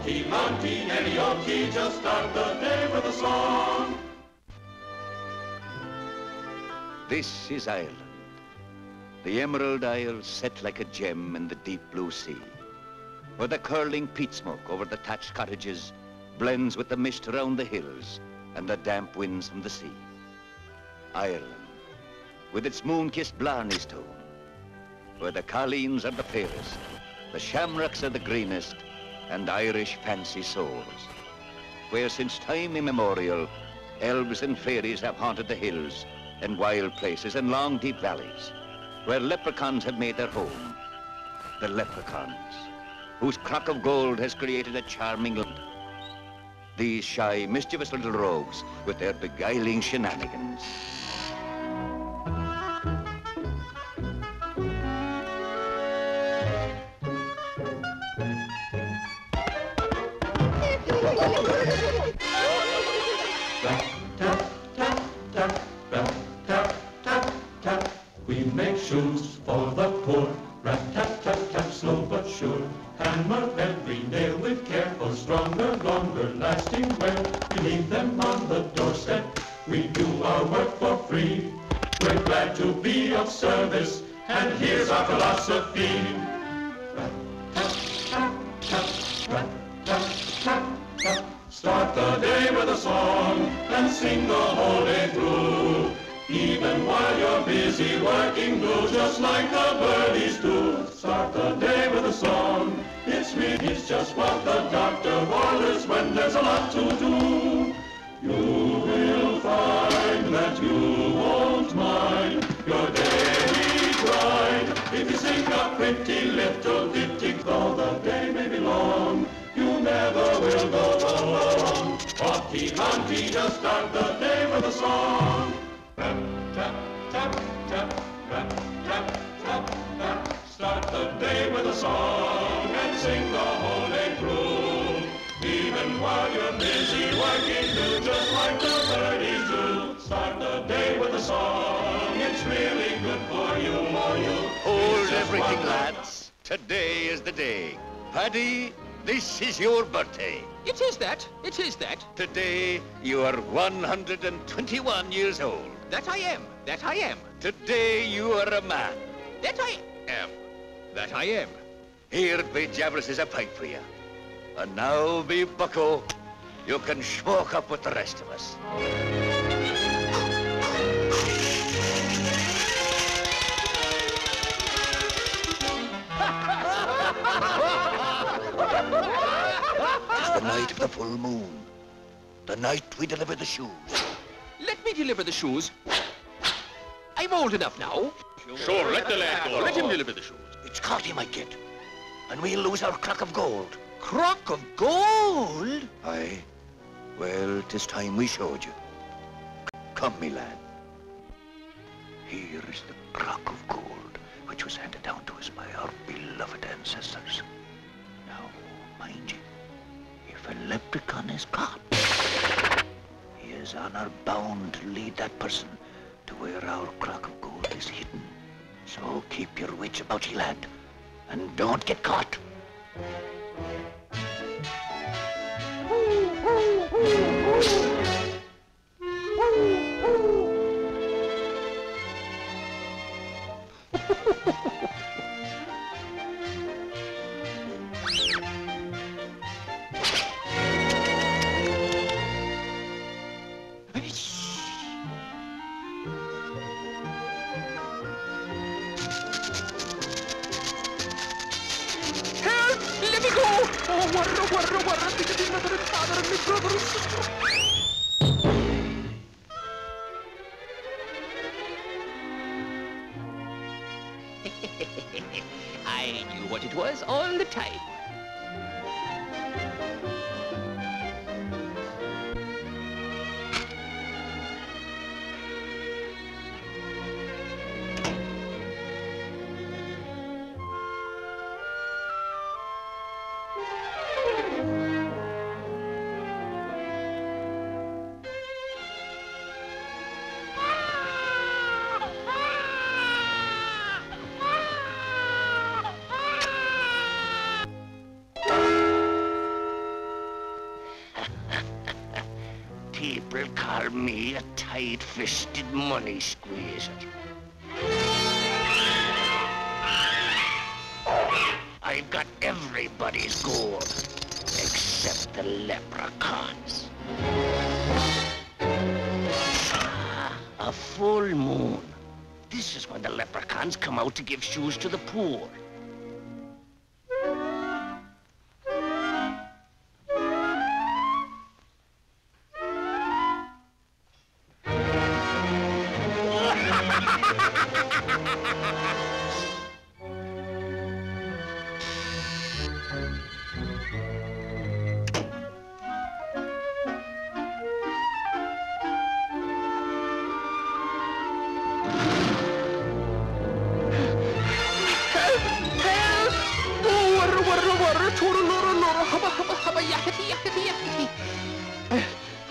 Yorkie, Mountie, and a Yorkie, just start the day with a song. This is Ireland, the emerald isle set like a gem in the deep blue sea, where the curling peat smoke over the thatched cottages blends with the mist around the hills and the damp winds from the sea. Ireland, with its moon-kissed Blarney Stone, where the colleens are the palest, the shamrocks are the greenest, and Irish fancy souls, where since time immemorial, elves and fairies have haunted the hills and wild places and long deep valleys, where leprechauns have made their home. The leprechauns, whose crock of gold has created a charming land. These shy, mischievous little rogues with their beguiling shenanigans. We make shoes for the poor, rat-tap-tap-tap, slow but sure. Hammer every nail with care for stronger, longer lasting wear. We leave them on the doorstep, we do our work for free. We're glad to be of service, and here's our philosophy. Rat-tap-tap-tap, start the day with a song, and sing the whole day through. Even while you're busy working blue, just like the birdies do. Start the day with a song. It's really just what the doctor orders when there's a lot to do. You will find that you won't mind your daily grind. If you sing a pretty little ditty, though the day may be long, you never will go wrong. Hockey Monty, just start the day with a song. Tap, tap, tap, tap, tap, tap, tap, tap. Start the day with a song and sing the whole day through. Even while you're busy working, do just like the birdies do. Start the day with a song. It's really good for you, for you. Hold everything, lads. Today is the day. Paddy, this is your birthday. It is that. It is that. Today, you are 121 years old. That I am. That I am. Today you are a man. That I am. That I am. Here be Javerus is a pipe for you. And now be bucko. You can smoke up with the rest of us. It's the night of the full moon. The night we deliver the shoes. Let me deliver the shoes. I'm old enough now. Sure, let the lad go. Let him deliver the shoes. It's caught he might get. And we'll lose our crock of gold. Crock of gold? Aye. Well, 'tis time we showed you. Come, me lad. Here is the crock of gold, which was handed down to us by our beloved ancestors. Now, mind you, if a leprechaun is caught, is on our bound to lead that person to where our crock of gold is hidden. So keep your wits about you, lad, and don't get caught. I knew what it was all the time. people call me a tight-fisted money squeezer. I've got everybody's gold, except the leprechauns. A full moon. This is when the leprechauns come out to give shoes to the poor.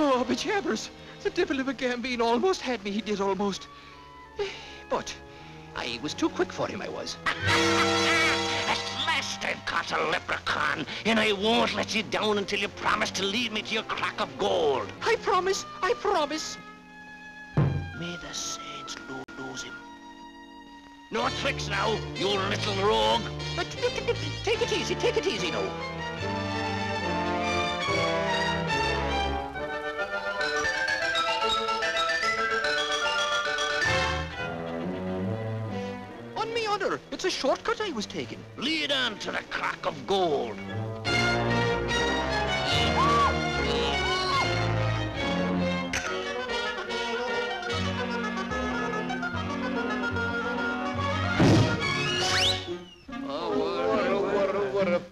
Oh, bejabbers, the devil of a Gambino almost had me, he did almost. But I was too quick for him, I was. At last I've caught a leprechaun, and I won't let you down until you promise to lead me to your crock of gold. I promise, I promise. May the saints lose him. No tricks now, you little rogue. But take it easy now. On me honor, it's a shortcut I was taking. Lead on to the crock of gold.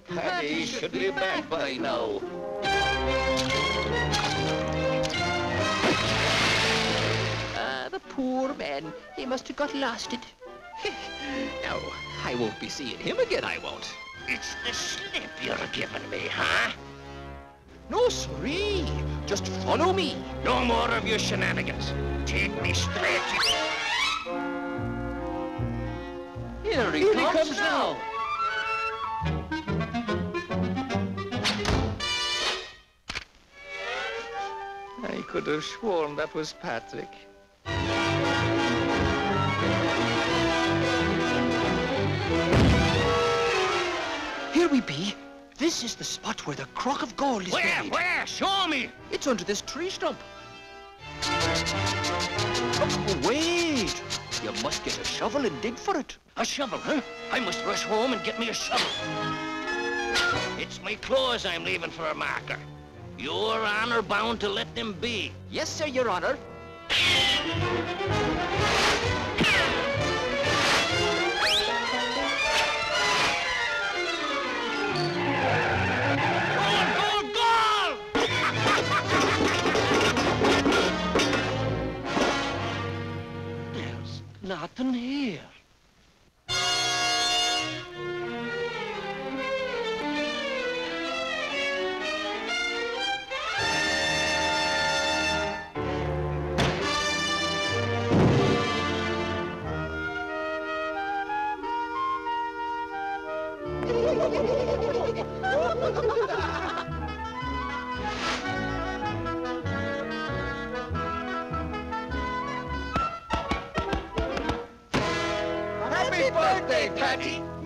Paddy should be back by now. The poor man. He must have got lasted. No, I won't be seeing him again, I won't. It's the slip you're giving me, huh? No, sorry. Just follow me. No more of your shenanigans. Take me straight. Here he comes now. I could have sworn that was Patrick. Here we be. This is the spot where the crock of gold is buried. Where? Show me! It's under this tree stump. Oh, wait! You must get a shovel and dig for it. A shovel, huh? I must rush home and get me a shovel. It's my clothes I'm leaving for a marker. Your honor bound to let them be. Yes, sir, your honor. Goal! There's nothing here. Happy birthday, Patty!